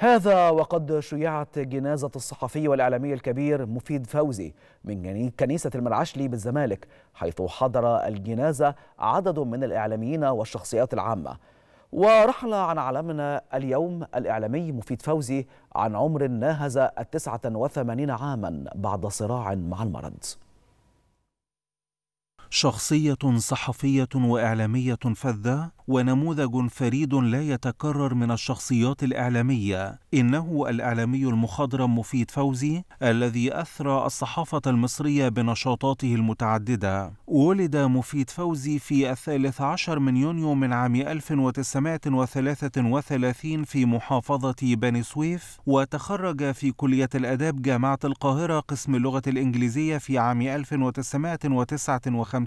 هذا وقد شيعت جنازة الصحفي والإعلامي الكبير مفيد فوزي من كنيسة المرعشلي بالزمالك، حيث حضر الجنازة عدد من الإعلاميين والشخصيات العامة. ورحل عن عالمنا اليوم الإعلامي مفيد فوزي عن عمر ناهز 89 عاما بعد صراع مع المرض. شخصية صحفية وإعلامية فذة ونموذج فريد لا يتكرر من الشخصيات الإعلامية، إنه الإعلامي المخضرم مفيد فوزي الذي أثرى الصحافة المصرية بنشاطاته المتعددة. ولد مفيد فوزي في 13 من يونيو من عام 1933 في محافظة بني سويف، وتخرج في كلية الآداب جامعة القاهرة قسم اللغة الإنجليزية في عام 1959.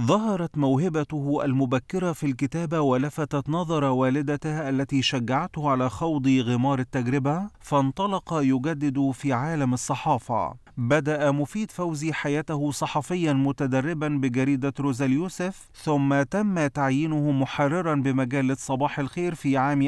ظهرت موهبته المبكرة في الكتابة ولفتت نظر والدته التي شجعته على خوض غمار التجربة، فانطلق يجدد في عالم الصحافة. بدأ مفيد فوزي حياته صحفيا متدربا بجريدة روزاليوسف، ثم تم تعيينه محررا بمجلة صباح الخير في عام 1957،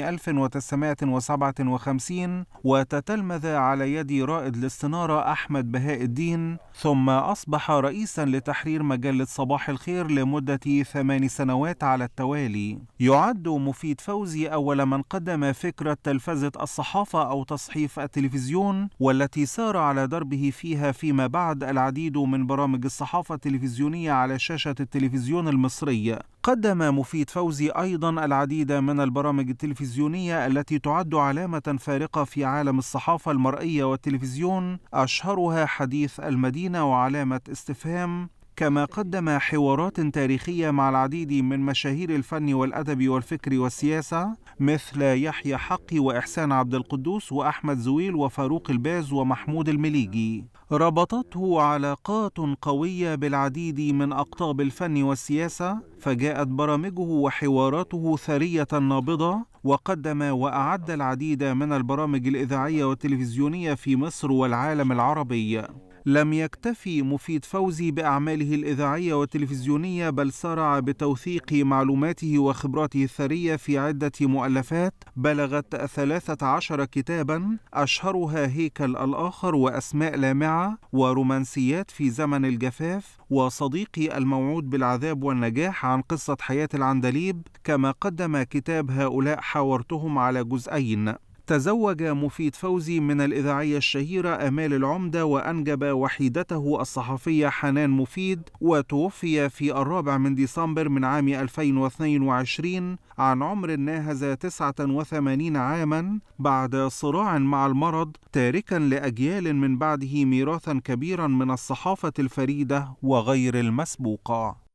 وتتلمذ على يد رائد الاستنارة أحمد بهاء الدين، ثم أصبح رئيسا لتحرير مجلة صباح الخير لمدة 8 سنوات على التوالي. يعد مفيد فوزي أول من قدم فكرة تلفزة الصحافة أو تصحيف التلفزيون، والتي سار على دربه فيها فيما بعد العديد من برامج الصحافة التلفزيونية على شاشة التلفزيون المصرية. قدم مفيد فوزي أيضا العديد من البرامج التلفزيونية التي تعد علامة فارقة في عالم الصحافة المرئية والتلفزيون، أشهرها حديث المدينة وعلامة استفهام، كما قدم حوارات تاريخية مع العديد من مشاهير الفن والأدب والفكر والسياسة مثل يحيى حقي وإحسان عبد القدوس وأحمد زويل وفاروق الباز ومحمود المليجي. ربطته علاقات قوية بالعديد من أقطاب الفن والسياسة، فجاءت برامجه وحواراته ثرية نابضة، وقدم وأعد العديد من البرامج الإذاعية والتلفزيونية في مصر والعالم العربي. لم يكتفي مفيد فوزي بأعماله الإذاعية والتلفزيونية، بل سارع بتوثيق معلوماته وخبراته الثرية في عدة مؤلفات بلغت 13 كتابا، أشهرها هيكل الآخر وأسماء لامعة ورومانسيات في زمن الجفاف وصديقي الموعود بالعذاب والنجاح عن قصة حياة العندليب، كما قدم كتاب هؤلاء حاورتهم على جزئين. تزوج مفيد فوزي من الإذاعية الشهيرة آمال العمدة، وأنجب وحيدته الصحفية حنان مفيد، وتوفي في 4 ديسمبر من عام 2022 عن عمر ناهز 89 عاما بعد صراع مع المرض، تاركا لأجيال من بعده ميراثا كبيرا من الصحافة الفريدة وغير المسبوقة.